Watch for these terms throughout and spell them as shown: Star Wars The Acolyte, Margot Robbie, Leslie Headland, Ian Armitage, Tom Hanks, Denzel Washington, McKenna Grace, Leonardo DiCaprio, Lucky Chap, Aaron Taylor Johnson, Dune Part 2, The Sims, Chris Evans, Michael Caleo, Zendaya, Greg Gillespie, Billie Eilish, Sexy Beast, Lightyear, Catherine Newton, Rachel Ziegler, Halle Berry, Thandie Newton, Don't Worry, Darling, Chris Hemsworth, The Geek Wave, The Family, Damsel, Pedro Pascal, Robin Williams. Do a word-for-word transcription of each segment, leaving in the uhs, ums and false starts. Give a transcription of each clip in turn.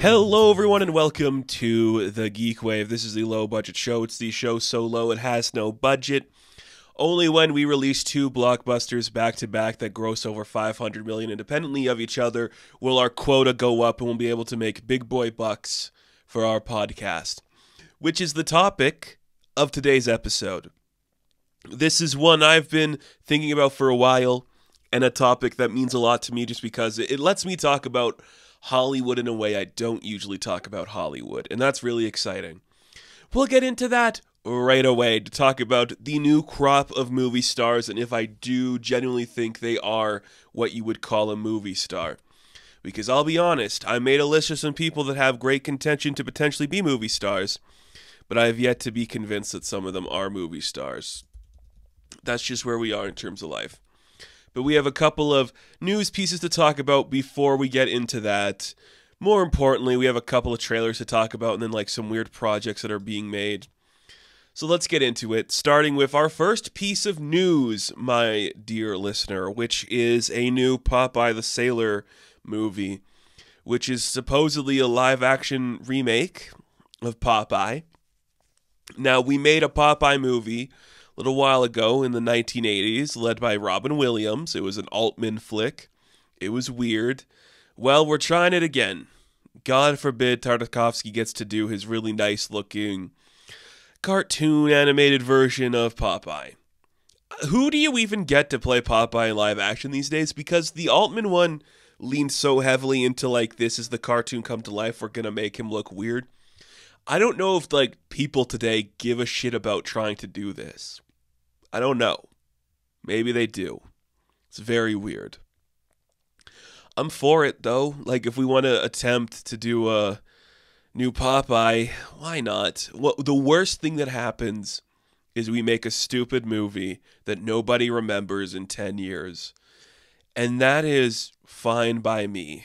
Hello everyone and welcome to The Geek Wave. This is the low budget show. It's the show so low it has no budget. Only when we release two blockbusters back to back that gross over five hundred million dollars independently of each other will our quota go up and we'll be able to make big boy bucks for our podcast, which is the topic of today's episode. This is one I've been thinking about for a while and a topic that means a lot to me just because it lets me talk about Hollywood in a way I don't usually talk about Hollywood, and that's really exciting. We'll get into that right away to talk about the new crop of movie stars and if I do genuinely think they are what you would call a movie star. Because I'll be honest, I made a list of some people that have great contention to potentially be movie stars, but I have yet to be convinced that some of them are movie stars. That's just where we are in terms of life. But we have a couple of news pieces to talk about before we get into that. More importantly, we have a couple of trailers to talk about and then like some weird projects that are being made. So let's get into it, starting with our first piece of news, my dear listener, which is a new Popeye the Sailor movie, which is supposedly a live-action remake of Popeye. Now, we made a Popeye movie a little while ago in the nineteen eighties, led by Robin Williams. It was an Altman flick. It was weird. Well, we're trying it again. God forbid Tartakovsky gets to do his really nice-looking cartoon animated version of Popeye. Who do you even get to play Popeye in live action these days? Because the Altman one leaned so heavily into, like, this is the cartoon come to life, we're gonna make him look weird. I don't know if, like, people today give a shit about trying to do this. I don't know. Maybe they do. It's very weird. I'm for it, though. Like, if we want to attempt to do a new Popeye, why not? Well, the worst thing that happens is we make a stupid movie that nobody remembers in ten years. And that is fine by me.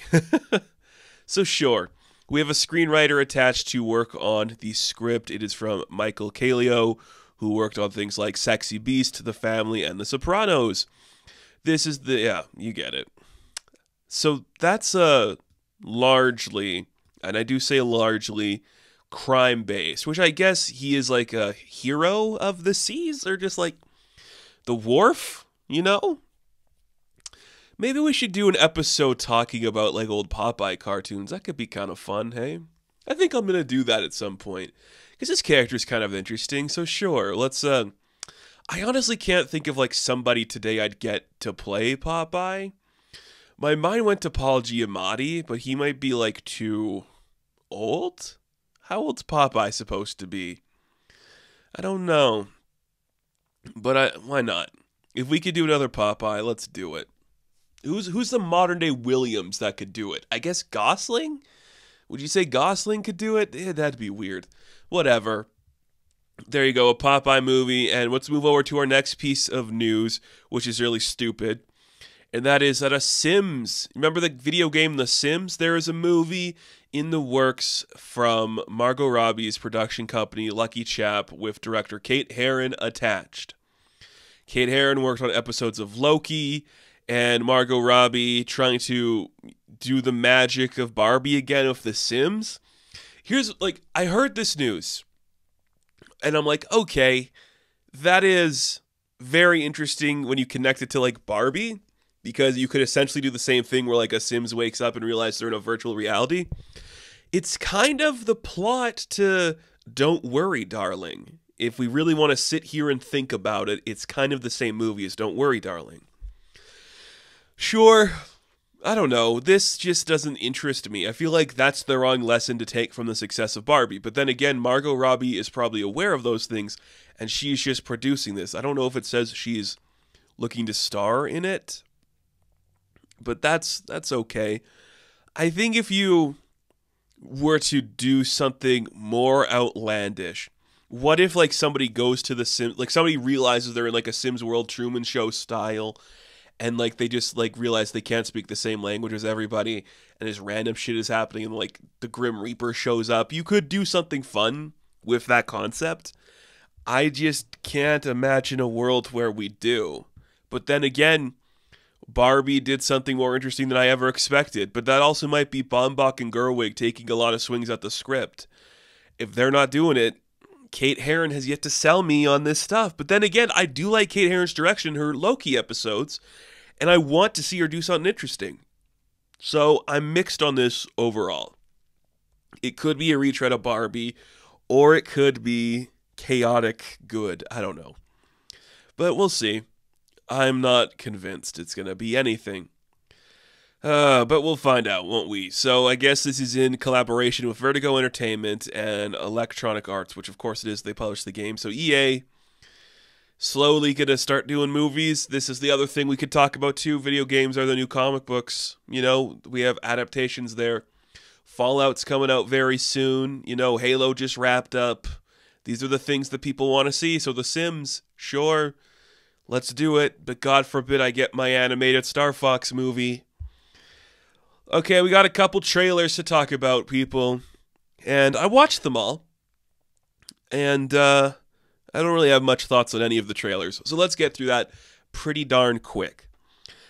So, sure. We have a screenwriter attached to work on the script. It is from Michael Caleo, who worked on things like Sexy Beast, The Family, and The Sopranos. This is the... yeah, you get it. So that's uh, largely, and I do say largely, crime-based, which I guess he is like a hero of the seas, or just like the wharf, you know? Maybe we should do an episode talking about, like, old Popeye cartoons. That could be kind of fun, hey? I think I'm going to do that at some point. Because this character is kind of interesting, so sure. Let's, uh... I honestly can't think of, like, somebody today I'd get to play Popeye. My mind went to Paul Giamatti, but he might be, like, too old? How old's Popeye supposed to be? I don't know. But I, why not? If we could do another Popeye, let's do it. Who's who's the modern-day Williams that could do it? I guess Gosling? Would you say Gosling could do it? Yeah, that'd be weird. Whatever. There you go, a Popeye movie. And let's move over to our next piece of news, which is really stupid. And that is that a Sims... Remember the video game The Sims? There is a movie in the works from Margot Robbie's production company, Lucky Chap, with director Kate Heron attached. Kate Heron worked on episodes of Loki... and Margot Robbie trying to do the magic of Barbie again with The Sims. Here's, like, I heard this news, and I'm like, okay, that is very interesting when you connect it to, like, Barbie, because you could essentially do the same thing where, like, a Sims wakes up and realizes they're in a virtual reality. It's kind of the plot to Don't Worry, Darling. If we really want to sit here and think about it, it's kind of the same movie as Don't Worry, Darling. Sure, I don't know, this just doesn't interest me. I feel like that's the wrong lesson to take from the success of Barbie. But then again, Margot Robbie is probably aware of those things, and she's just producing this. I don't know if it says she's looking to star in it, but that's that's okay. I think if you were to do something more outlandish, what if, like, somebody goes to the Sims, like, somebody realizes they're in, like, a Sims World Truman Show style, and, like, they just, like, realize they can't speak the same language as everybody, and this random shit is happening, and, like, the Grim Reaper shows up. You could do something fun with that concept. I just can't imagine a world where we do. But then again, Barbie did something more interesting than I ever expected, but that also might be Baumbach and Gerwig taking a lot of swings at the script. If they're not doing it, Kate Heron has yet to sell me on this stuff. But then again, I do like Kate Heron's direction, her Loki episodes, and I want to see her do something interesting. So I'm mixed on this overall. It could be a retread of Barbie, or it could be chaotic good. I don't know. But we'll see. I'm not convinced it's going to be anything. Uh, but we'll find out, won't we? So I guess this is in collaboration with Vertigo Entertainment and Electronic Arts, which of course it is. They publish the game. So E A, slowly going to start doing movies. This is the other thing we could talk about too. Video games are the new comic books. You know, we have adaptations there. Fallout's coming out very soon. You know, Halo just wrapped up. These are the things that people want to see. So The Sims, sure, let's do it. But God forbid I get my animated Star Fox movie. Okay, we got a couple trailers to talk about, people. And I watched them all. And uh, I don't really have much thoughts on any of the trailers. So let's get through that pretty darn quick.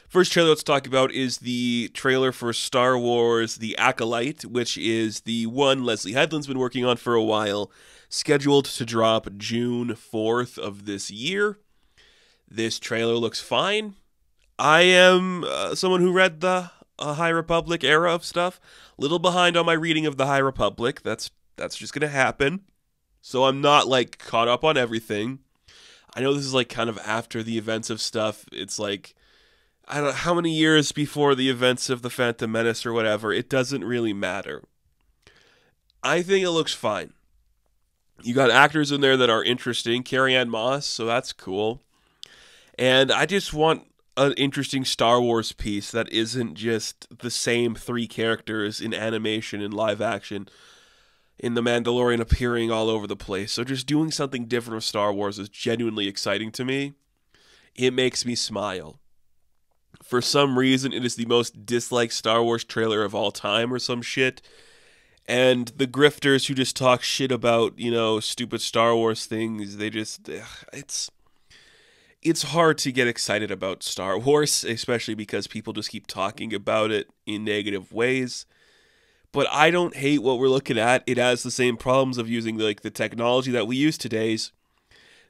First trailer let's talk about is the trailer for Star Wars The Acolyte, which is the one Leslie Headland's been working on for a while, scheduled to drop June fourth of this year. This trailer looks fine. I am uh, someone who read the uh, High Republic era of stuff. A little behind on my reading of the High Republic. That's, that's just going to happen. So I'm not, like, caught up on everything. I know this is, like, kind of after the events of stuff. It's, like, I don't know how many years before the events of The Phantom Menace or whatever. It doesn't really matter. I think it looks fine. You got actors in there that are interesting. Carrie-Anne Moss, so that's cool. And I just want an interesting Star Wars piece that isn't just the same three characters in animation and live action in The Mandalorian appearing all over the place. So just doing something different with Star Wars is genuinely exciting to me. It makes me smile. For some reason, it is the most disliked Star Wars trailer of all time or some shit. And the grifters who just talk shit about, you know, stupid Star Wars things, they just, ugh, it's... It's hard to get excited about Star Wars, especially because people just keep talking about it in negative ways. But I don't hate what we're looking at. It has the same problems of using like the technology that we use today's.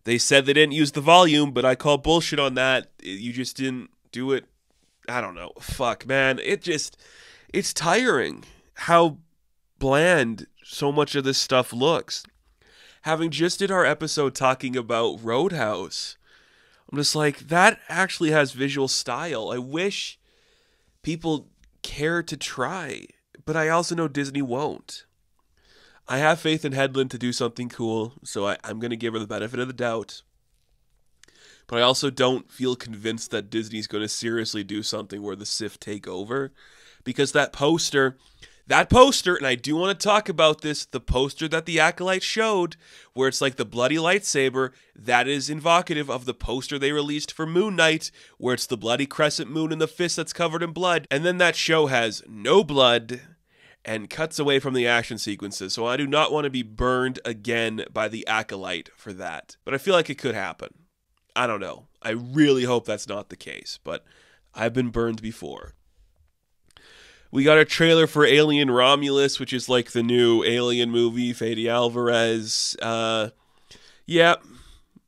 They said they didn't use the volume, but I call bullshit on that. You just didn't do it. I don't know. Fuck, man. It just, it's tiring how bland so much of this stuff looks. Having just did our episode talking about Roadhouse, I'm just like, that actually has visual style. I wish people care to try, but I also know Disney won't. I have faith in Headland to do something cool, so I, I'm going to give her the benefit of the doubt. But I also don't feel convinced that Disney's going to seriously do something where the Sith take over, because that poster, that poster, and I do want to talk about this, the poster that the Acolyte showed, where it's like the bloody lightsaber, that is evocative of the poster they released for Moon Knight, where it's the bloody crescent moon and the fist that's covered in blood. And then that show has no blood and cuts away from the action sequences. So I do not want to be burned again by the Acolyte for that. But I feel like it could happen. I don't know. I really hope that's not the case, but I've been burned before. We got a trailer for Alien Romulus, which is like the new Alien movie, Fede Alvarez. Uh, yeah,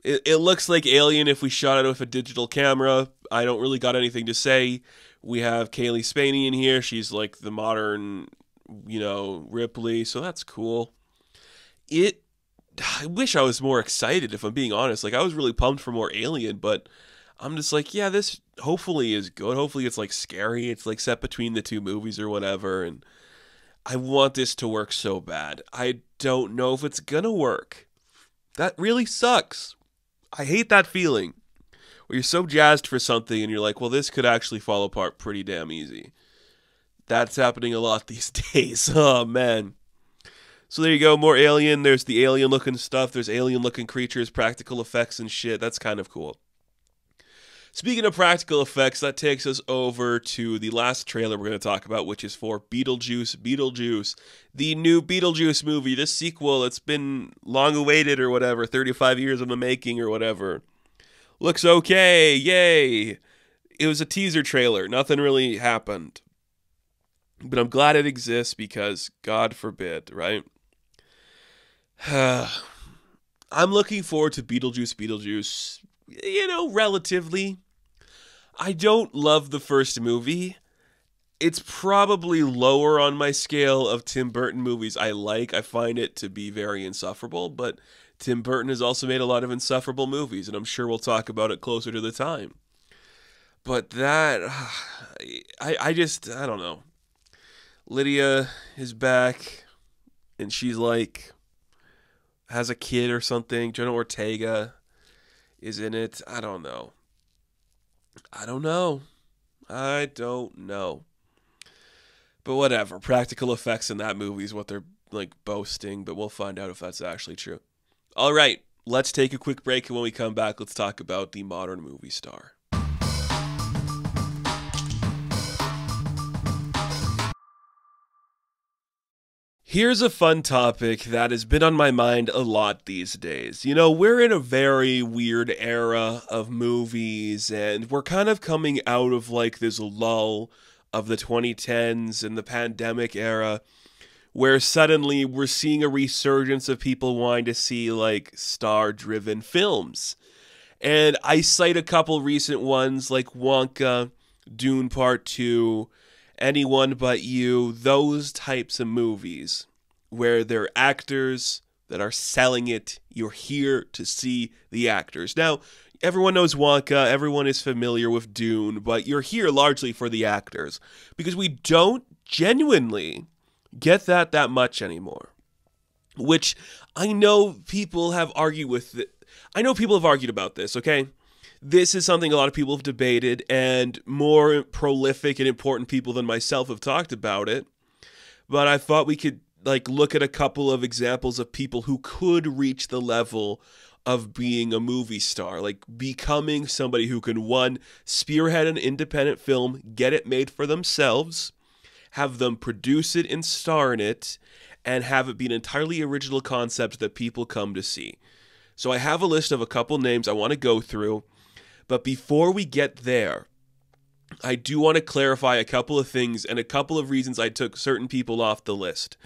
it, it looks like Alien if we shot it with a digital camera. I don't really got anything to say. We have Kaylee Spaney in here. She's like the modern, you know, Ripley, so that's cool. It, I wish I was more excited, if I'm being honest. Like, I was really pumped for more Alien, but I'm just like, yeah, this hopefully is good. Hopefully it's, like, scary. It's, like, set between the two movies or whatever. And I want this to work so bad. I don't know if it's gonna work. That really sucks. I hate that feeling where you're so jazzed for something and you're like, well, this could actually fall apart pretty damn easy. That's happening a lot these days. Oh, man. So there you go. More Alien. There's the alien-looking stuff. There's alien-looking creatures, practical effects and shit. That's kind of cool. Speaking of practical effects, that takes us over to the last trailer we're going to talk about, which is for Beetlejuice, Beetlejuice, the new Beetlejuice movie, this sequel that's been long awaited or whatever, thirty-five years in the making or whatever. Looks okay, yay. it was a teaser trailer. Nothing really happened. But I'm glad it exists because, God forbid, right? I'm looking forward to Beetlejuice, Beetlejuice, you know, relatively. I don't love the first movie. It's probably lower on my scale of Tim Burton movies I like. I find it to be very insufferable, but Tim Burton has also made a lot of insufferable movies, and I'm sure we'll talk about it closer to the time. But that, I, I just, I don't know. Lydia is back, and she's like, has a kid or something. Jenna Ortega is in it. I don't know. I don't know. I don't know. But whatever, practical effects in that movie is what they're like boasting, but we'll find out if that's actually true. All right, let's take a quick break, and when we come back, let's talk about the modern movie star. Here's a fun topic that has been on my mind a lot these days. You know, we're in a very weird era of movies, and we're kind of coming out of like this lull of the twenty tens and the pandemic era, where suddenly we're seeing a resurgence of people wanting to see like star-driven films. And I cite a couple recent ones like Wonka, Dune Part two, Anyone But You, those types of movies where there are actors that are selling it. You're here to see the actors. Now, everyone knows Wonka, everyone is familiar with Dune, but you're here largely for the actors because we don't genuinely get that that much anymore, which I know people have argued with. I know people have argued about this, okay? This is something a lot of people have debated, and more prolific and important people than myself have talked about it. But I thought we could like look at a couple of examples of people who could reach the level of being a movie star, like becoming somebody who can, one, spearhead an independent film, get it made for themselves, have them produce it and star in it, and have it be an entirely original concept that people come to see. So I have a list of a couple names I want to go through. But before we get there, I do want to clarify a couple of things and a couple of reasons I took certain people off the list.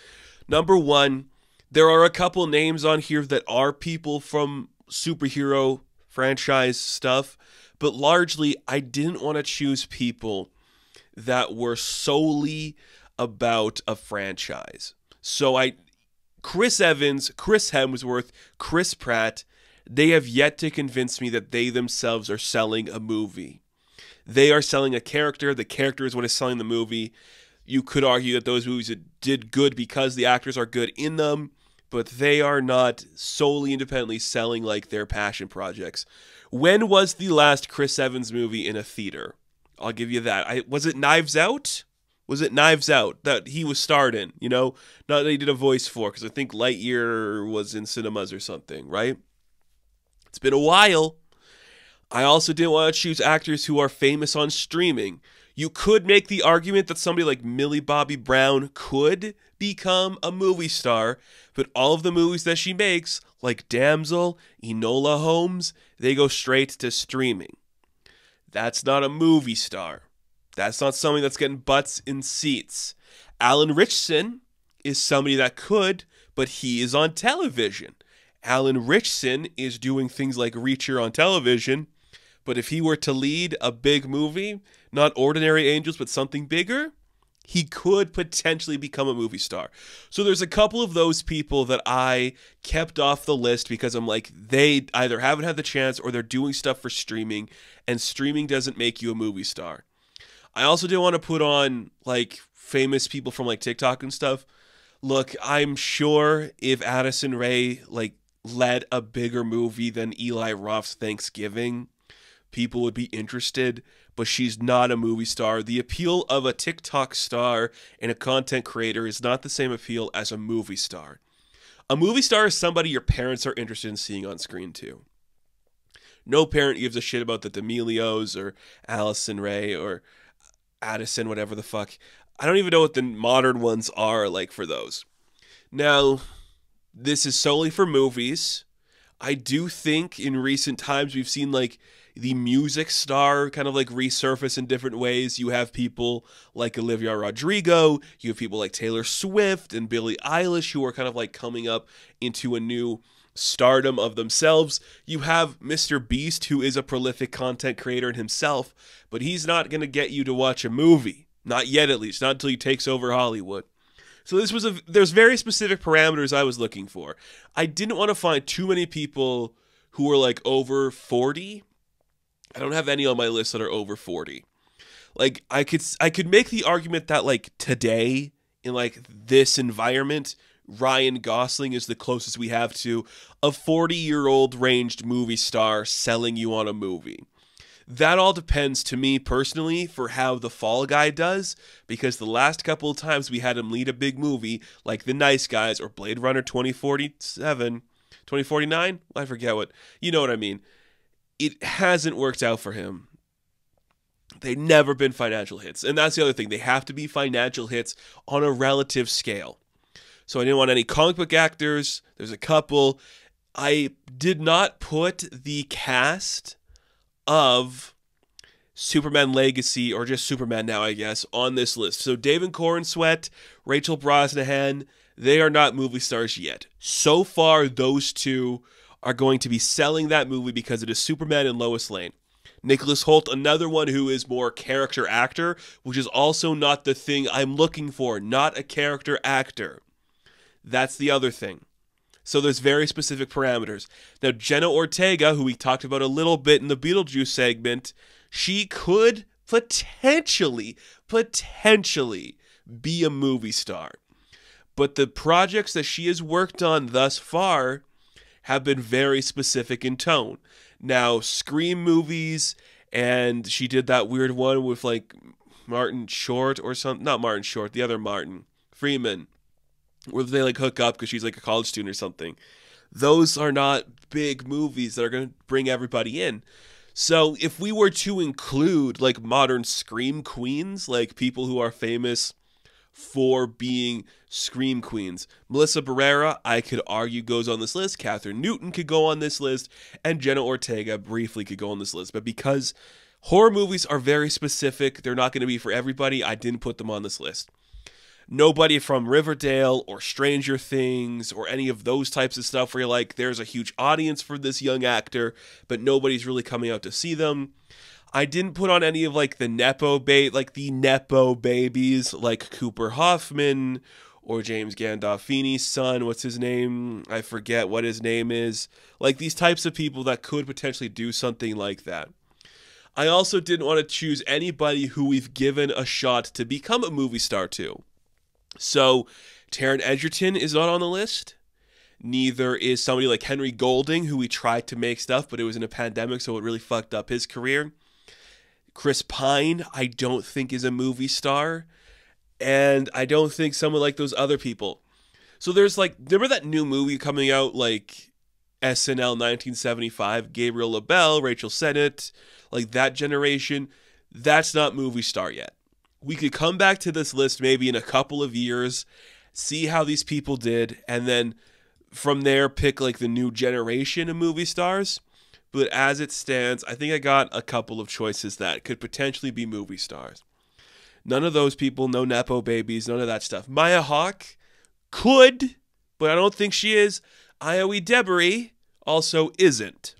Number one, there are a couple names on here that are people from superhero franchise stuff, but largely I didn't want to choose people that were solely about a franchise. So I, Chris Evans, Chris Hemsworth, Chris Pratt, they have yet to convince me that they themselves are selling a movie. They are selling a character. The character is what is selling the movie. You could argue that those movies did good because the actors are good in them, but they are not solely independently selling like their passion projects. When was the last Chris Evans movie in a theater? I'll give you that. I, was it Knives Out? Was it Knives Out that he was starred in? You know, not that he did a voice for, because I think Lightyear was in cinemas or something, right? It's been a while. I also didn't want to choose actors who are famous on streaming. You could make the argument that somebody like Millie Bobby Brown could become a movie star, but all of the movies that she makes, like Damsel, Enola Holmes, they go straight to streaming. That's not a movie star. That's not somebody that's getting butts in seats. Alan Ritchson is somebody that could, but he is on television. Alan Ritchson is doing things like Reacher on television, but if he were to lead a big movie, not Ordinary Angels, but something bigger, he could potentially become a movie star. So there's a couple of those people that I kept off the list because I'm like, they either haven't had the chance or they're doing stuff for streaming, and streaming doesn't make you a movie star. I also didn't want to put on like famous people from like TikTok and stuff. Look, I'm sure if Addison Rae like led a bigger movie than Eli Roth's Thanksgiving, people would be interested, but she's not a movie star. The appeal of a TikTok star and a content creator is not the same appeal as a movie star. A movie star is somebody your parents are interested in seeing on screen too. No parent gives a shit about the D'Amelios or Allison Rae or Addison, whatever the fuck. I don't even know what the modern ones are like for those. Now, this is solely for movies. I do think in recent times we've seen like the music star kind of like resurface in different ways. You have people like Olivia Rodrigo, you have people like Taylor Swift and Billie Eilish who are kind of like coming up into a new stardom of themselves. You have Mister Beast, who is a prolific content creator in himself, but he's not going to get you to watch a movie. Not yet, at least. Not until he takes over Hollywood. So this was a, there's very specific parameters I was looking for. I didn't want to find too many people who were like over forty. I don't have any on my list that are over forty. Like I could, I could make the argument that like today in like this environment, Ryan Gosling is the closest we have to a forty-year-old ranged movie star selling you on a movie. That all depends to me personally for how the Fall Guy does, because the last couple of times we had him lead a big movie like The Nice Guys or Blade Runner twenty forty-seven, twenty forty-nine, I forget what, you know what I mean. It hasn't worked out for him. They've never been financial hits. And that's the other thing. They have to be financial hits on a relative scale. So I didn't want any comic book actors. There's a couple. I did not put the cast of Superman Legacy, or just Superman Now, I guess, on this list. So David Corn Sweat, Rachel Brosnahan, they are not movie stars yet. So far, those two are going to be selling that movie because it is Superman and Lois Lane. Nicholas Hoult, another one who is more character actor, which is also not the thing I'm looking for, not a character actor. That's the other thing. So there's very specific parameters. Now, Jenna Ortega, who we talked about a little bit in the Beetlejuice segment, she could potentially, potentially be a movie star. But the projects that she has worked on thus far have been very specific in tone. Now, Scream movies, and she did that weird one with like Martin Short or something. Not Martin Short, the other Martin Freeman. Where they like hook up because she's like a college student or something. Those are not big movies that are going to bring everybody in. So if we were to include like modern Scream Queens, like people who are famous for being Scream Queens, Melissa Barrera, I could argue, goes on this list. Catherine Newton could go on this list. And Jenna Ortega briefly could go on this list. But because horror movies are very specific, they're not going to be for everybody, I didn't put them on this list. Nobody from Riverdale or Stranger Things or any of those types of stuff where you're like, there's a huge audience for this young actor, but nobody's really coming out to see them. I didn't put on any of like the Nepo ba- like the Nepo babies like Cooper Hoffman or James Gandolfini's son. What's his name? I forget what his name is. Like these types of people that could potentially do something like that. I also didn't want to choose anybody who we've given a shot to become a movie star to. So, Taron Egerton is not on the list. Neither is somebody like Henry Golding, who we tried to make stuff, but it was in a pandemic, so it really fucked up his career. Chris Pine, I don't think is a movie star. And I don't think someone like those other people. So there's like, remember that new movie coming out, like S N L nineteen seventy-five, Gabriel LaBelle, Rachel Sennett, like that generation? That's not movie star yet. We could come back to this list maybe in a couple of years, see how these people did, and then from there pick like the new generation of movie stars. But as it stands, I think I got a couple of choices that could potentially be movie stars. None of those people, no Nepo babies, none of that stuff. Maya Hawke could, but I don't think she is. Ayoe Debiri also isn't.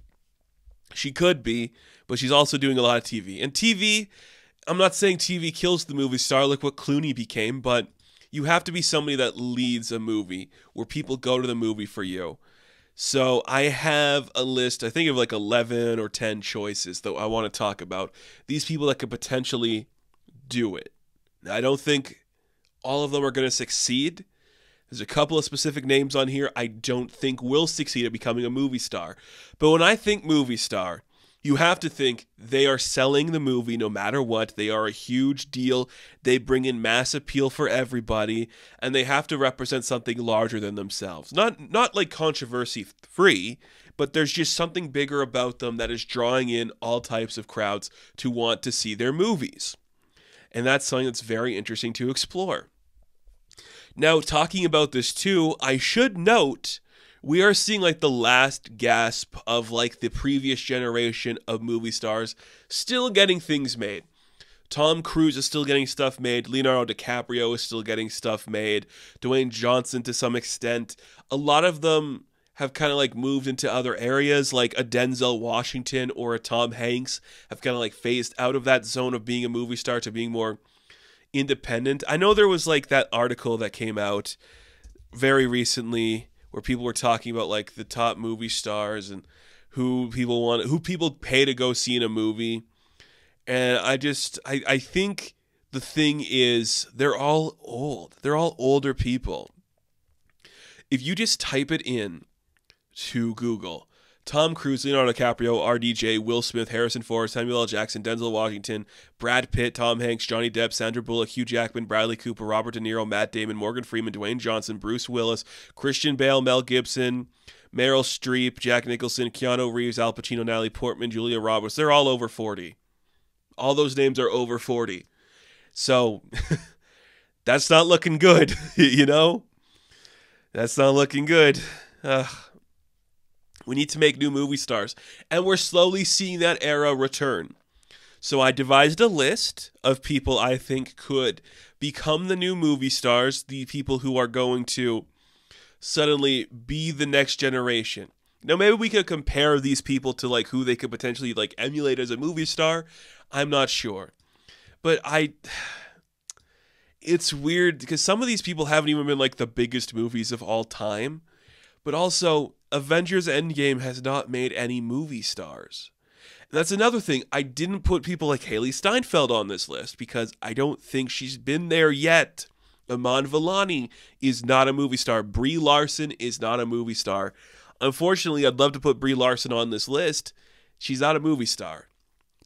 She could be, but she's also doing a lot of T V. And T V... I'm not saying T V kills the movie star, like what Clooney became, but you have to be somebody that leads a movie where people go to the movie for you. So I have a list, I think of like eleven or ten choices that I want to talk about. These people that could potentially do it. Now, I don't think all of them are going to succeed. There's a couple of specific names on here I don't think will succeed at becoming a movie star. But when I think movie star, you have to think they are selling the movie no matter what. They are a huge deal. They bring in mass appeal for everybody, and they have to represent something larger than themselves. Not not like controversy-free, but there's just something bigger about them that is drawing in all types of crowds to want to see their movies. And that's something that's very interesting to explore. Now, talking about this too, I should note we are seeing like the last gasp of like the previous generation of movie stars still getting things made. Tom Cruise is still getting stuff made. Leonardo DiCaprio is still getting stuff made. Dwayne Johnson to some extent. A lot of them have kind of like moved into other areas, like a Denzel Washington or a Tom Hanks have kind of like phased out of that zone of being a movie star to being more independent. I know there was like that article that came out very recently where people were talking about like the top movie stars and who people want, who people pay to go see in a movie. And I just, I, I think the thing is they're all old. They're all older people. If you just type it in to Google, Tom Cruise, Leonardo DiCaprio, R D J, Will Smith, Harrison Ford, Samuel L. Jackson, Denzel Washington, Brad Pitt, Tom Hanks, Johnny Depp, Sandra Bullock, Hugh Jackman, Bradley Cooper, Robert De Niro, Matt Damon, Morgan Freeman, Dwayne Johnson, Bruce Willis, Christian Bale, Mel Gibson, Meryl Streep, Jack Nicholson, Keanu Reeves, Al Pacino, Natalie Portman, Julia Roberts. They're all over forty. All those names are over forty. So that's not looking good, you know? That's not looking good. Ugh. We need to make new movie stars. And we're slowly seeing that era return. So I devised a list of people I think could become the new movie stars, the people who are going to suddenly be the next generation. Now, maybe we could compare these people to like who they could potentially like emulate as a movie star. I'm not sure. But I... It's weird because some of these people haven't even been like the biggest movies of all time. But also, Avengers Endgame has not made any movie stars. And that's another thing. I didn't put people like Haley Steinfeld on this list because I don't think she's been there yet. Iman Vellani is not a movie star. Brie Larson is not a movie star. Unfortunately, I'd love to put Brie Larson on this list. She's not a movie star.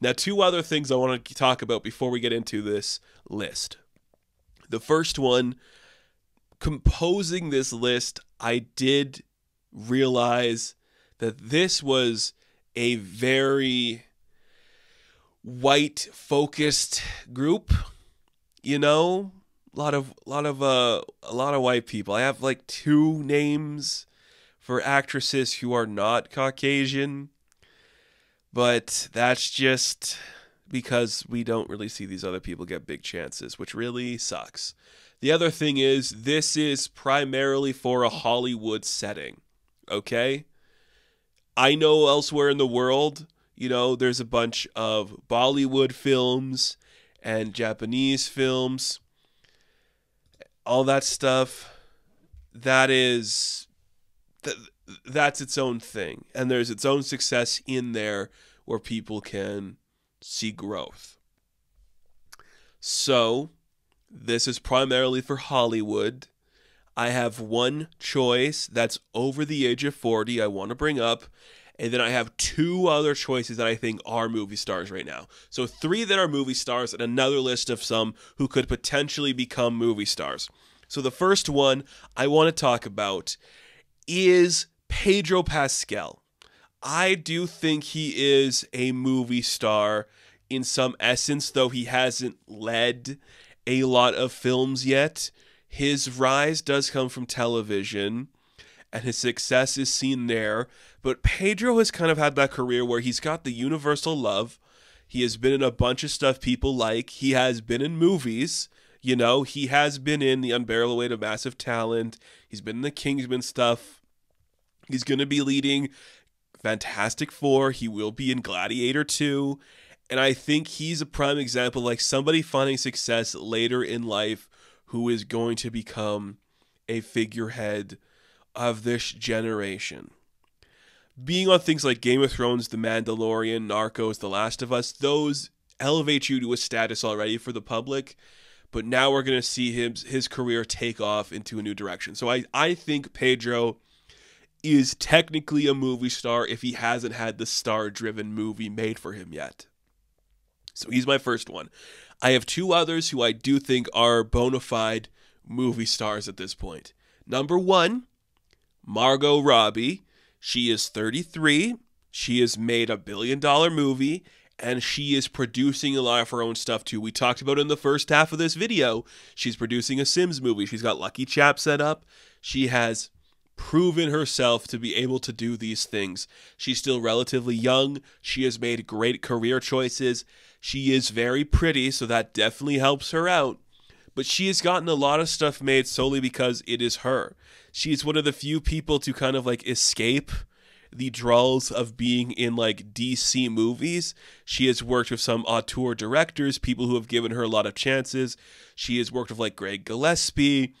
Now, two other things I want to talk about before we get into this list. The first one, composing this list, I did realize that this was a very white focused group, you know, a lot of a lot of uh, a lot of white people. I have like two names for actresses who are not Caucasian, but that's just because we don't really see these other people get big chances, which really sucks. The other thing is, this is primarily for a Hollywood setting, okay? I know elsewhere in the world, you know, there's a bunch of Bollywood films and Japanese films, all that stuff. That is, th that's its own thing. And there's its own success in there where people can see growth. So this is primarily for Hollywood. I have one choice that's over the age of forty I want to bring up. And then I have two other choices that I think are movie stars right now. So three that are movie stars and another list of some who could potentially become movie stars. So the first one I want to talk about is Pedro Pascal. I do think he is a movie star in some essence, though he hasn't led a lot of films yet. His rise does come from television, and his success is seen there. But Pedro has kind of had that career where he's got the universal love. He has been in a bunch of stuff people like. He has been in movies. You know, he has been in The Unbearable Weight of Massive Talent. He's been in the Kingsman stuff. He's going to be leading Fantastic Four. He will be in Gladiator two. And I think he's a prime example, like somebody finding success later in life who is going to become a figurehead of this generation. Being on things like Game of Thrones, The Mandalorian, Narcos, The Last of Us, those elevate you to a status already for the public. But now we're going to see him, his career take off into a new direction. So I, I think Pedro is technically a movie star if he hasn't had the star-driven movie made for him yet. So he's my first one. I have two others who I do think are bona fide movie stars at this point. Number one, Margot Robbie. She is thirty-three. She has made a billion-dollar movie, and she is producing a lot of her own stuff, too. We talked about it in the first half of this video. She's producing a Sims movie. She's got Lucky Chap set up. She has proven herself to be able to do these things. She's still relatively young. She has made great career choices. She is very pretty, so that definitely helps her out. But she has gotten a lot of stuff made solely because it is her. She is one of the few people to kind of like escape the drolls of being in like D C movies. She has worked with some auteur directors, people who have given her a lot of chances. She has worked with like Greg Gillespie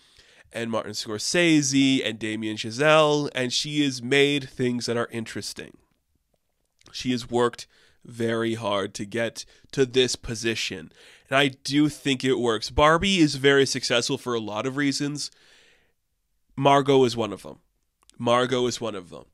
and Martin Scorsese and Damien Chazelle, and she has made things that are interesting. She has worked very hard to get to this position, and I do think it works. Barbie is very successful for a lot of reasons. Margot is one of them. Margot is one of them.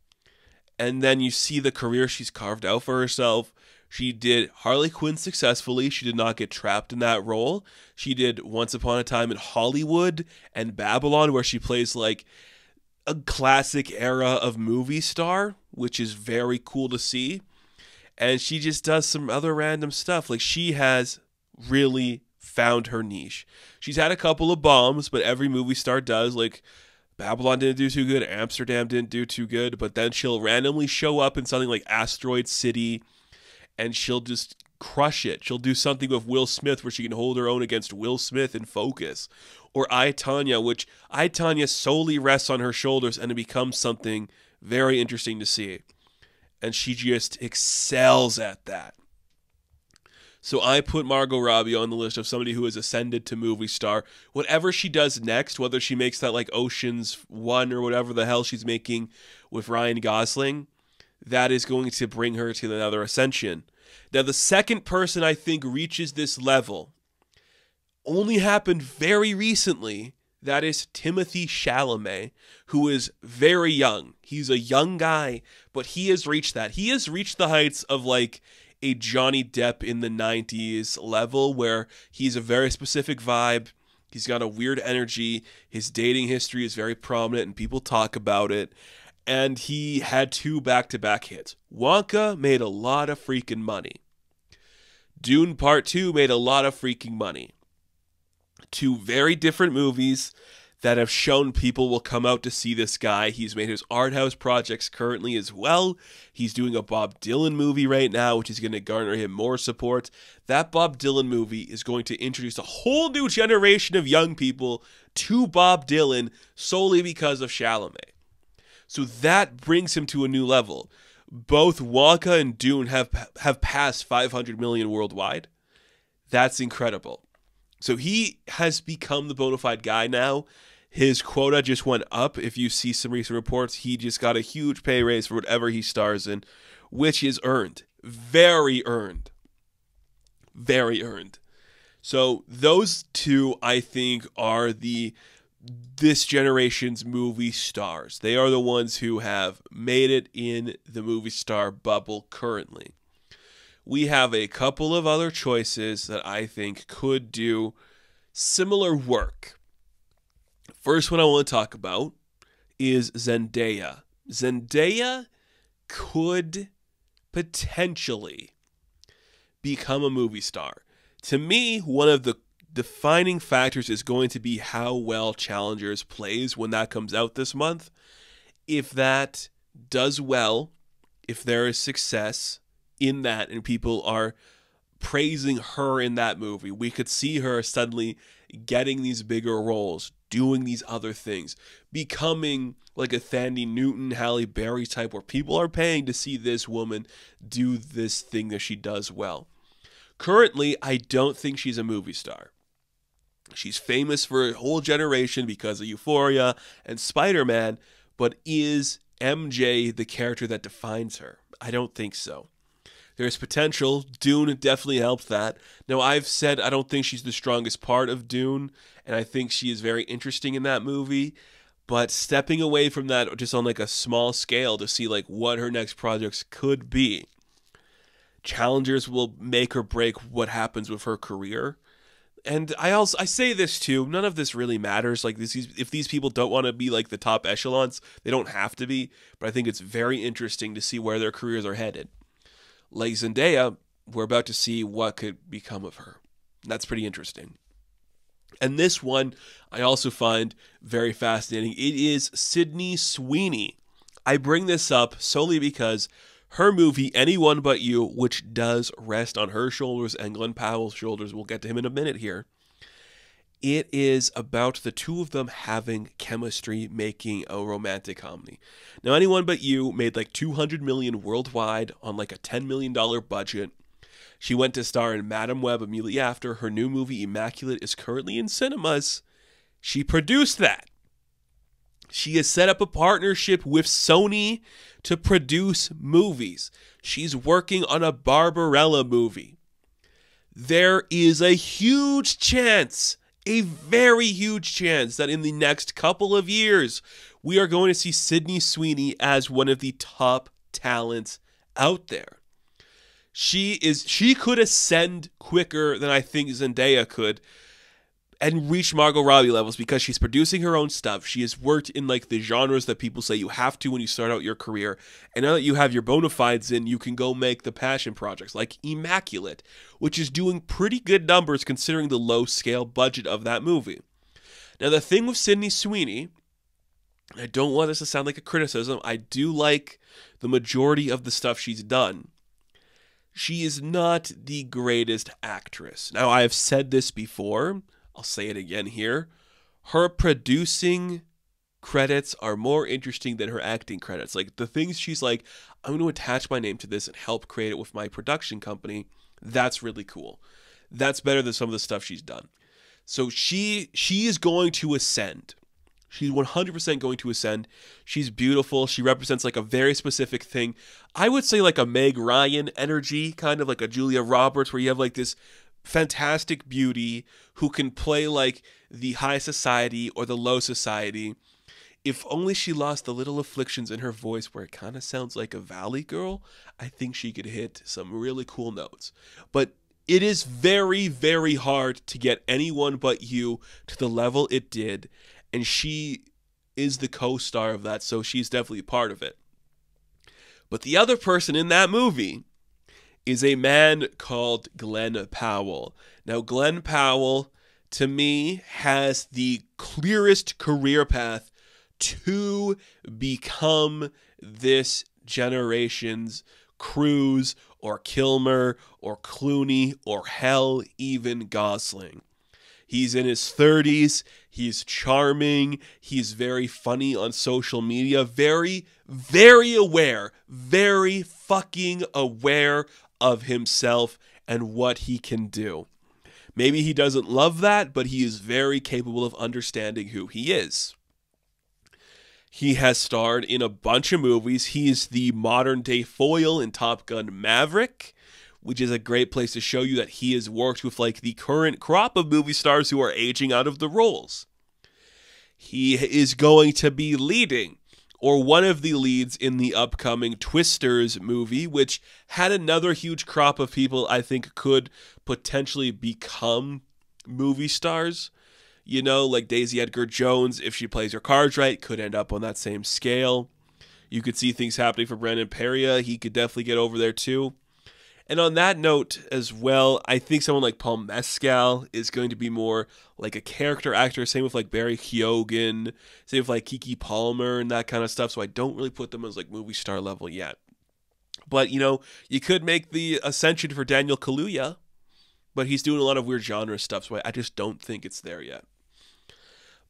And then you see the career she's carved out for herself. She did Harley Quinn successfully. She did not get trapped in that role. She did Once Upon a Time in Hollywood and Babylon, where she plays like a classic era of movie star, which is very cool to see. And she just does some other random stuff. Like, she has really found her niche. She's had a couple of bombs, but every movie star does. Like, Babylon didn't do too good. Amsterdam didn't do too good. But then she'll randomly show up in something like Asteroid City, and she'll just crush it. She'll do something with Will Smith where she can hold her own against Will Smith in Focus. Or I, Tanya, which I, Tanya solely rests on her shoulders, and it becomes something very interesting to see. And she just excels at that. So I put Margot Robbie on the list of somebody who has ascended to movie star. Whatever she does next, whether she makes that like Ocean's One or whatever the hell she's making with Ryan Gosling, that is going to bring her to another ascension. Now, the second person I think reaches this level only happened very recently. That is Timothée Chalamet, who is very young. He's a young guy, but he has reached that. He has reached the heights of like a Johnny Depp in the nineties level, where he's a very specific vibe. He's got a weird energy. His dating history is very prominent and people talk about it. And he had two back-to-back hits. Wonka made a lot of freaking money. Dune Part two made a lot of freaking money. Two very different movies that have shown people will come out to see this guy. He's made his art house projects currently as well. He's doing a Bob Dylan movie right now, which is going to garner him more support. That Bob Dylan movie is going to introduce a whole new generation of young people to Bob Dylan solely because of Chalamet. So that brings him to a new level. Both Wonka and Dune have, have passed five hundred million worldwide. That's incredible. So he has become the bona fide guy now. His quota just went up. If you see some recent reports, he just got a huge pay raise for whatever he stars in, which is earned. Very earned. Very earned. So those two, I think, are the this generation's movie stars. They are the ones who have made it in the movie star bubble currently. We have a couple of other choices that I think could do similar work. First one I want to talk about is Zendaya. Zendaya could potentially become a movie star. To me, one of the defining factors is going to be how well Challengers plays when that comes out this month. If that does well, if there is success in that and people are praising her in that movie, we could see her suddenly getting these bigger roles, doing these other things, becoming like a Thandie Newton, Halle Berry type, where people are paying to see this woman do this thing that she does well. Currently, I don't think she's a movie star. She's famous for a whole generation because of Euphoria and Spider-Man, but is M J the character that defines her? I don't think so. There's potential. Dune definitely helped that. Now, I've said I don't think she's the strongest part of Dune, and I think she is very interesting in that movie. But stepping away from that just on like a small scale to see like what her next projects could be, Challengers will make or break what happens with her career. And I also I say this too, none of this really matters. Like, this, if these people don't want to be like the top echelons, they don't have to be. But I think it's very interesting to see where their careers are headed. Like Zendaya, we're about to see what could become of her. That's pretty interesting. And this one I also find very fascinating. It is Sydney Sweeney. I bring this up solely because her movie, Anyone But You, which does rest on her shoulders and Glenn Powell's shoulders, we'll get to him in a minute here, it is about the two of them having chemistry, making a romantic comedy. Now, Anyone But You made like two hundred million dollars worldwide on like a ten million dollar budget. She went to star in Madame Web immediately after. Her new movie, Immaculate, is currently in cinemas. She produced that. She has set up a partnership with Sony to produce movies. She's working on a Barbarella movie. There is a huge chance, a very huge chance, that in the next couple of years, we are going to see Sydney Sweeney as one of the top talents out there. She is, she could ascend quicker than I think Zendaya could, and reach Margot Robbie levels, because she's producing her own stuff. She has worked in like the genres that people say you have to when you start out your career. And now that you have your bona fides in, you can go make the passion projects like Immaculate, which is doing pretty good numbers considering the low scale budget of that movie. Now, the thing with Sydney Sweeney, I don't want this to sound like a criticism. I do like the majority of the stuff she's done. She is not the greatest actress. Now, I have said this before. I'll say it again here. Her producing credits are more interesting than her acting credits. Like the things she's like, I'm going to attach my name to this and help create it with my production company. That's really cool. That's better than some of the stuff she's done. So she she is going to ascend. She's one hundred percent going to ascend. She's beautiful. She represents like a very specific thing. I would say like a Meg Ryan energy, kind of like a Julia Roberts, where you have like this fantastic beauty who can play like the high society or the low society. If only she lost the little afflictions in her voice where it kind of sounds like a valley girl, I think she could hit some really cool notes. But it is very, very hard to get Anyone But You to the level it did, and she is the co-star of that, so she's definitely a part of it. But the other person in that movie is a man called Glenn Powell. Now, Glenn Powell, to me, has the clearest career path to become this generation's Cruise or Kilmer or Clooney or hell, even Gosling. He's in his thirties. He's charming. He's very funny on social media. Very, very aware. Very fucking aware of himself and what he can do. Maybe he doesn't love that, but he is very capable of understanding who he is. He has starred in a bunch of movies. He is the modern day foil in Top Gun Maverick, which is a great place to show you that he has worked with like the current crop of movie stars who are aging out of the roles. He is going to be leading, or one of the leads, in the upcoming Twisters movie, which had another huge crop of people I think could potentially become movie stars. You know, like Daisy Edgar-Jones, if she plays her cards right, could end up on that same scale. You could see things happening for Brandon Perea. He could definitely get over there too. And on that note as well, I think someone like Paul Mescal is going to be more like a character actor. Same with like Barry Keoghan, same with like Keke Palmer and that kind of stuff. So I don't really put them as like movie star level yet. But, you know, you could make the ascension for Daniel Kaluuya, but he's doing a lot of weird genre stuff. So I just don't think it's there yet.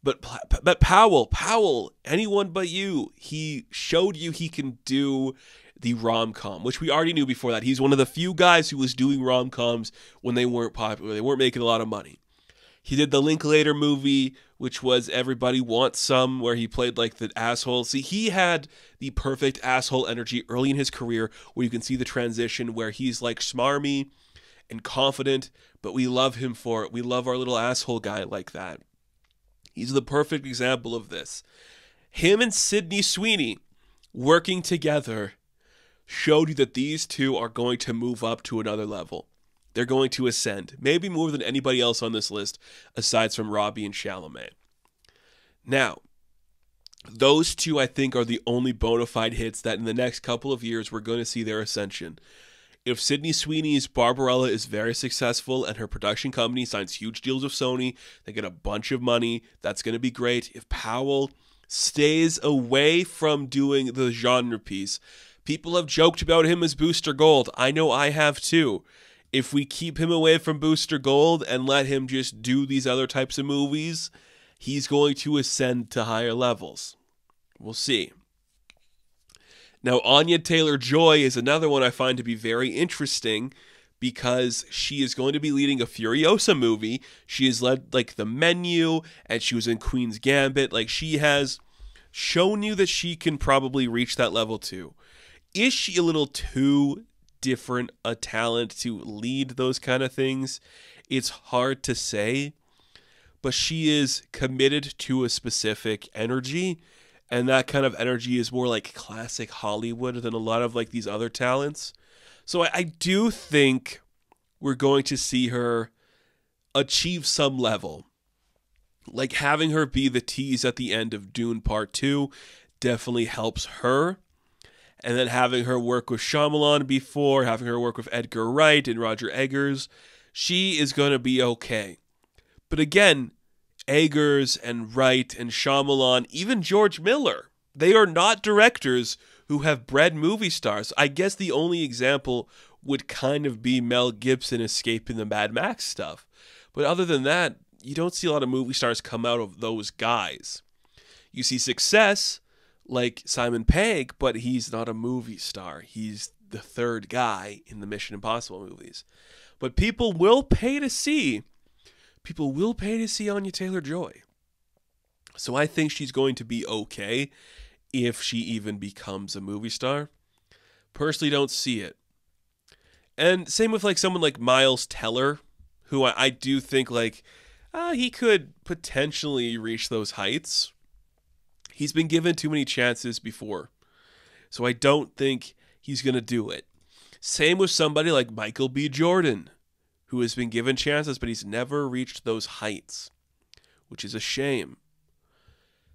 But, but Powell, Powell, Anyone But You, he showed you he can do the rom-com, which we already knew before that. He's one of the few guys who was doing rom-coms when they weren't popular. They weren't making a lot of money. He did the Linklater movie, which was Everybody Wants Some, where he played like the asshole. See, he had the perfect asshole energy early in his career, where you can see the transition where he's like smarmy and confident, but we love him for it. We love our little asshole guy like that. He's the perfect example of this. Him and Sydney Sweeney working together showed you that these two are going to move up to another level. They're going to ascend, maybe more than anybody else on this list, aside from Robbie and Chalamet. Now, those two, I think, are the only bona fide hits that in the next couple of years we're going to see their ascension. If Sydney Sweeney's Barbarella is very successful and her production company signs huge deals with Sony, they get a bunch of money. That's going to be great. If Powell stays away from doing the genre piece, people have joked about him as Booster Gold. I know I have too. If we keep him away from Booster Gold and let him just do these other types of movies, he's going to ascend to higher levels. We'll see. Now, Anya Taylor-Joy is another one I find to be very interesting because she is going to be leading a Furiosa movie. She has led, like, The Menu, and she was in Queen's Gambit. Like, she has shown you that she can probably reach that level, too. Is she a little too different a talent to lead those kind of things? It's hard to say, but she is committed to a specific energy, and that kind of energy is more like classic Hollywood than a lot of like these other talents. So I, I do think we're going to see her achieve some level. Like having her be the tease at the end of Dune Part two definitely helps her. And then having her work with Shyamalan before, having her work with Edgar Wright and Roger Eggers, she is going to be okay. But again, Eggers and Wright and Shyamalan, even George Miller, they are not directors who have bred movie stars. I guess the only example would kind of be Mel Gibson escaping the Mad Max stuff. But other than that, you don't see a lot of movie stars come out of those guys. You see success like Simon Pegg, but he's not a movie star. He's the third guy in the Mission Impossible movies. But people will pay to see. People will pay to see Anya Taylor-Joy. So I think she's going to be okay if she even becomes a movie star. Personally, don't see it. And same with like someone like Miles Teller, who I, I do think like uh, he could potentially reach those heights. He's been given too many chances before, so I don't think he's going to do it. Same with somebody like Michael B. Jordan, who has been given chances, but he's never reached those heights, which is a shame.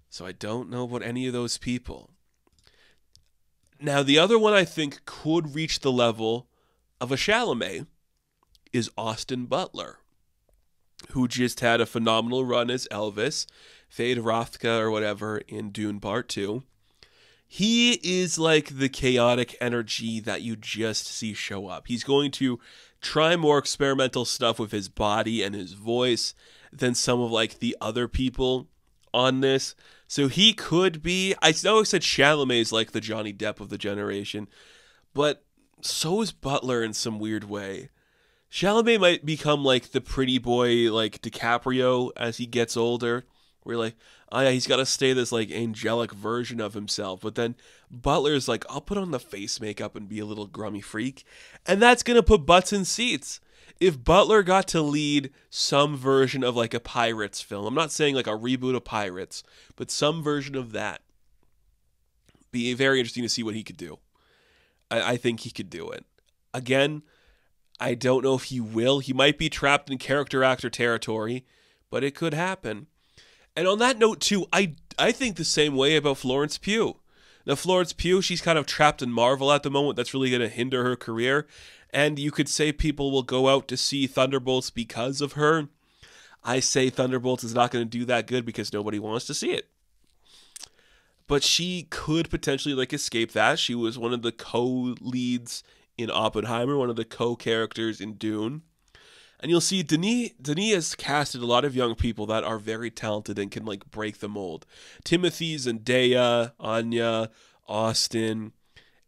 So I don't know about any of those people. Now, the other one I think could reach the level of a Chalamet is Austin Butler, who just had a phenomenal run as Elvis, Fade Rothka or whatever in Dune Part two. He is like the chaotic energy that you just see show up. He's going to try more experimental stuff with his body and his voice than some of like the other people on this. So he could be, I always said Chalamet is like the Johnny Depp of the generation, but so is Butler in some weird way. Chalamet might become like the pretty boy, like DiCaprio, as he gets older. We're like, oh yeah, he's got to stay this like angelic version of himself. But then Butler's like, I'll put on the face makeup and be a little grummy freak. And that's going to put butts in seats. If Butler got to lead some version of like a Pirates film, I'm not saying like a reboot of Pirates, but some version of that, be very interesting to see what he could do. I, I think he could do it. Again, I don't know if he will. He might be trapped in character actor territory, but it could happen. And on that note, too, I, I think the same way about Florence Pugh. Now, Florence Pugh, she's kind of trapped in Marvel at the moment. That's really going to hinder her career. And you could say people will go out to see Thunderbolts because of her. I say Thunderbolts is not going to do that good because nobody wants to see it. But she could potentially, like, escape that. She was one of the co-leads in Oppenheimer, one of the co-characters in Dune. And you'll see Denis, Denis has casted a lot of young people that are very talented and can like break the mold. Timothy, Zendaya, Anya, Austin,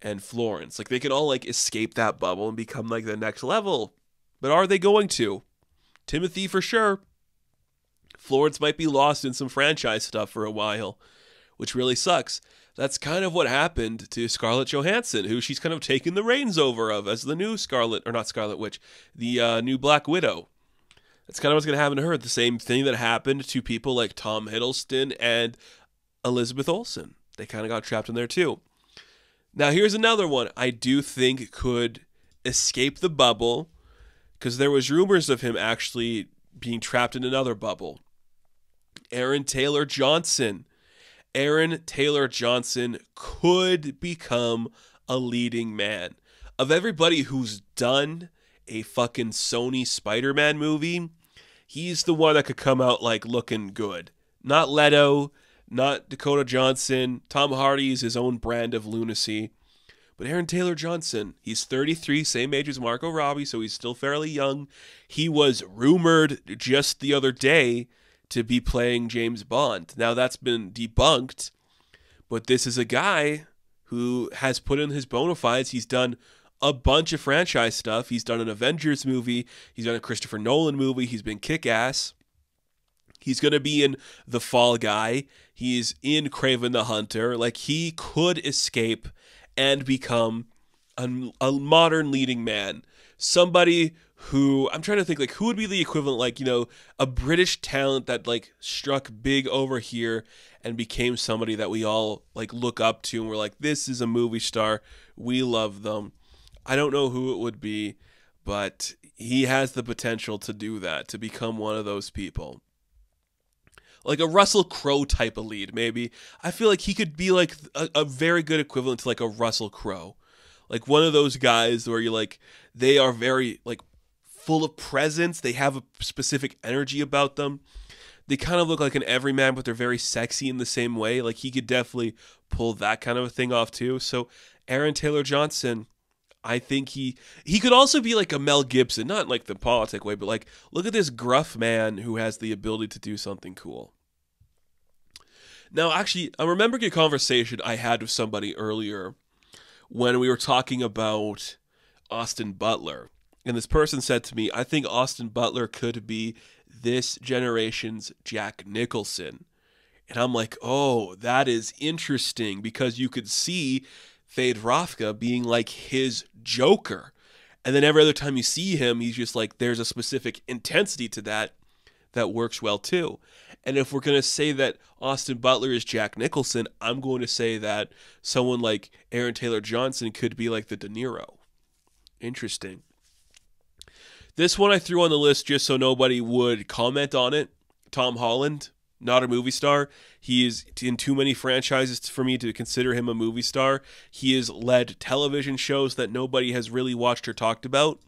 and Florence. Like they can all like escape that bubble and become like the next level. But are they going to? Timothy for sure. Florence might be lost in some franchise stuff for a while, which really sucks. That's kind of what happened to Scarlett Johansson, who she's kind of taken the reins over of as the new Scarlet, or not Scarlet Witch, the uh, new Black Widow. That's kind of what's going to happen to her. The same thing that happened to people like Tom Hiddleston and Elizabeth Olsen. They kind of got trapped in there too. Now here's another one I do think could escape the bubble, because there was rumors of him actually being trapped in another bubble. Aaron Taylor Johnson. Aaron Taylor Johnson could become a leading man. of everybody who's done a fucking Sony Spider-Man movie, he's the one that could come out like looking good. Not Leto, not Dakota Johnson. Tom Hardy is his own brand of lunacy. But Aaron Taylor Johnson, he's thirty-three, same age as Margot Robbie, so he's still fairly young. He was rumored just the other day to be playing James Bond. Now that's been debunked, but this is a guy who has put in his bona fides. He's done a bunch of franchise stuff. He's done an Avengers movie. He's done a Christopher Nolan movie. He's been kick-ass. He's going to be in The Fall Guy. He's in Kraven the Hunter. Like, he could escape and become a, a modern leading man. Somebody who, I'm trying to think, like, who would be the equivalent, like, you know, a British talent that, like, struck big over here and became somebody that we all, like, look up to and we're like, this is a movie star. We love them. I don't know who it would be, but he has the potential to do that, to become one of those people. Like a Russell Crowe type of lead, maybe. I feel like he could be, like, a, a very good equivalent to, like, a Russell Crowe. Like, one of those guys where you're, like, they are very, like, full of presence. They have a specific energy about them. They kind of look like an everyman, but they're very sexy in the same way. Like, he could definitely pull that kind of a thing off, too. So, Aaron Taylor Johnson, I think he he could also be like a Mel Gibson, not in like the politic way, but like, look at this gruff man who has the ability to do something cool. Now, actually, I'm remembering a conversation I had with somebody earlier when we were talking about Austin Butler. And this person said to me, I think Austin Butler could be this generation's Jack Nicholson. And I'm like, oh, that is interesting, because you could see Fade Rafka being like his Joker. And then every other time you see him, he's just like, there's a specific intensity to that that works well too. And if we're going to say that Austin Butler is Jack Nicholson, I'm going to say that someone like Aaron Taylor Johnson could be like the De Niro. Interesting. This one I threw on the list just so nobody would comment on it. Tom Holland. Not a movie star. He is in too many franchises for me to consider him a movie star. He has led television shows that nobody has really watched or talked about.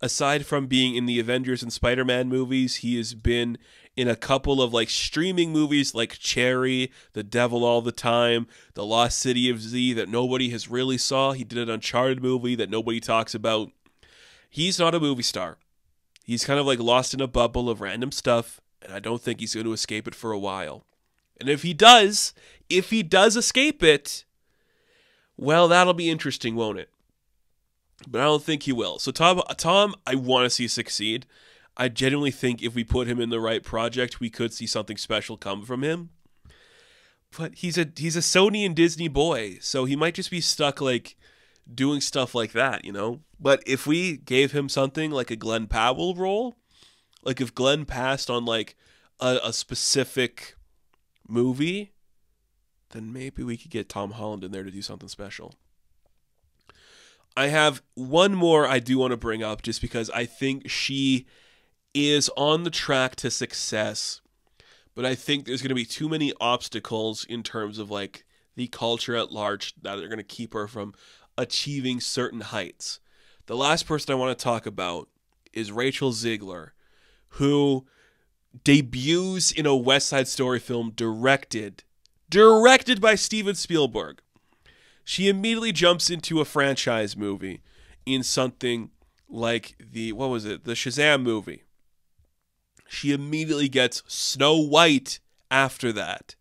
Aside from being in the Avengers and Spider-Man movies, he has been in a couple of like streaming movies like Cherry, The Devil All the Time, The Lost City of Z that nobody has really saw. He did an Uncharted movie that nobody talks about. He's not a movie star. He's kind of like lost in a bubble of random stuff. And I don't think he's going to escape it for a while. And if he does, if he does escape it, well, that'll be interesting, won't it? But I don't think he will. So Tom, Tom, I want to see succeed. I genuinely think if we put him in the right project, we could see something special come from him. But he's a he's a Sony and Disney boy, so he might just be stuck like doing stuff like that, you know? But if we gave him something like a Glenn Powell role, like if Glenn passed on like a, a specific movie, then maybe we could get Tom Holland in there to do something special. I have one more I do want to bring up just because I think she is on the track to success. But I think there's going to be too many obstacles in terms of like the culture at large that are going to keep her from achieving certain heights. The last person I want to talk about is Rachel Ziegler, who debuts in a West Side Story film directed, directed by Steven Spielberg. She immediately jumps into a franchise movie in something like the, what was it? The Shazam movie. She immediately gets Snow White after that.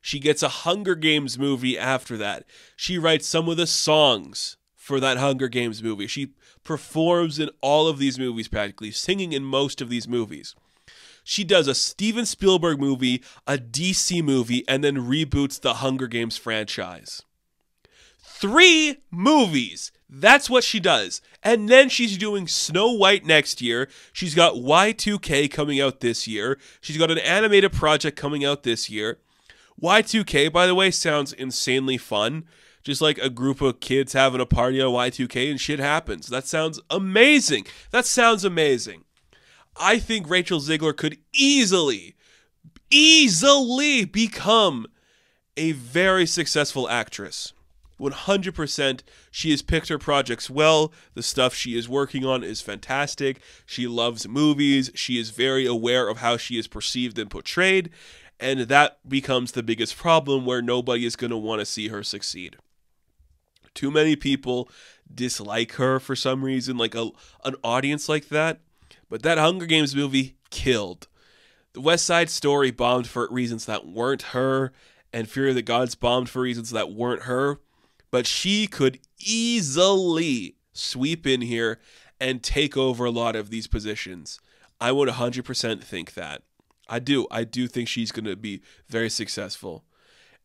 She gets a Hunger Games movie after that. She writes some of the songs for that Hunger Games movie. She performs in all of these movies practically, singing in most of these movies. She does a Steven Spielberg movie, a D C movie, and then reboots the Hunger Games franchise. Three movies! That's what she does. And then she's doing Snow White next year. She's got Y two K coming out this year. She's got an animated project coming out this year. Y two K, by the way, sounds insanely fun. Just like a group of kids having a party on Y two K and shit happens. That sounds amazing. That sounds amazing. I think Rachel Ziegler could easily, easily become a very successful actress. one hundred percent she has picked her projects well. The stuff she is working on is fantastic. She loves movies. She is very aware of how she is perceived and portrayed. And that becomes the biggest problem, where nobody is going to want to see her succeed. Too many people dislike her for some reason, like a, an audience like that. But that Hunger Games movie killed. The West Side Story bombed for reasons that weren't her, and Fury of the Gods bombed for reasons that weren't her. But she could easily sweep in here and take over a lot of these positions. I would one hundred percent think that. I do. I do think she's going to be very successful.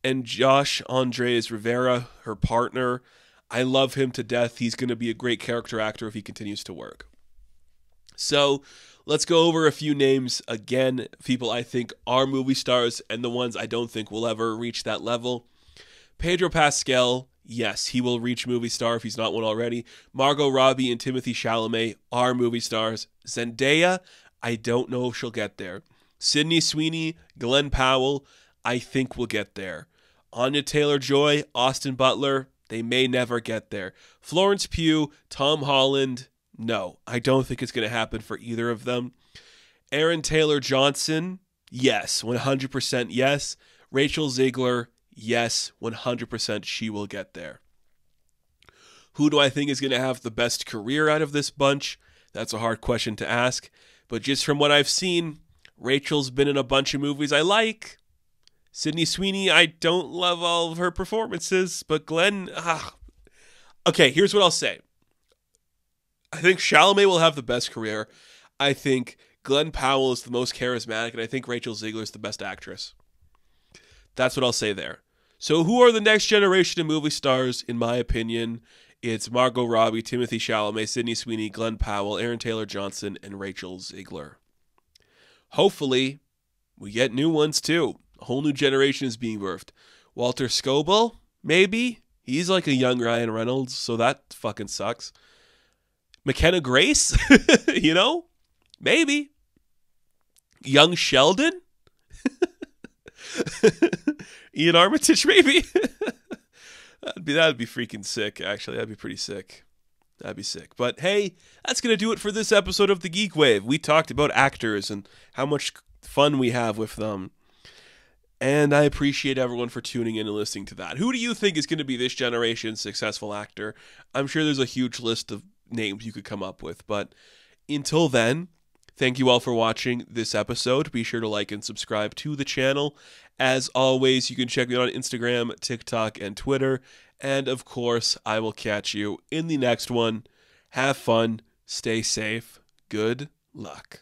And Josh Andres Rivera, her partner, I love him to death. He's going to be a great character actor if he continues to work. So let's go over a few names again, people I think are movie stars and the ones I don't think will ever reach that level. Pedro Pascal, yes, he will reach movie star if he's not one already. Margot Robbie and Timothée Chalamet are movie stars. Zendaya, I don't know if she'll get there. Sydney Sweeney, Glenn Powell, I think will get there. Anya Taylor-Joy, Austin Butler, they may never get there. Florence Pugh, Tom Holland, no, I don't think it's going to happen for either of them. Aaron Taylor-Johnson, yes, one hundred percent yes. Rachel Ziegler, yes, one hundred percent she will get there. Who do I think is going to have the best career out of this bunch? That's a hard question to ask. But just from what I've seen, Rachel's been in a bunch of movies I like. Sydney Sweeney, I don't love all of her performances, but Glenn, ah. Okay, here's what I'll say. I think Chalamet will have the best career. I think Glenn Powell is the most charismatic, and I think Rachel Ziegler is the best actress. That's what I'll say there. So who are the next generation of movie stars, in my opinion? It's Margot Robbie, Timothée Chalamet, Sydney Sweeney, Glenn Powell, Aaron Taylor-Johnson, and Rachel Ziegler. Hopefully, we get new ones too. A whole new generation is being birthed. Walter Scobell, maybe? He's like a young Ryan Reynolds, so that fucking sucks. McKenna Grace, you know, maybe. Young Sheldon, Ian Armitage, maybe. that'd be that'd be freaking sick. Actually, that'd be pretty sick. That'd be sick. But hey, that's gonna do it for this episode of the Geek Wave. We talked about actors and how much fun we have with them. And I appreciate everyone for tuning in and listening to that. Who do you think is going to be this generation's successful actor? I'm sure there's a huge list of names you could come up with. But until then, thank you all for watching this episode. Be sure to like and subscribe to the channel. As always, you can check me out on Instagram, TikTok, and Twitter. And of course, I will catch you in the next one. Have fun. Stay safe. Good luck.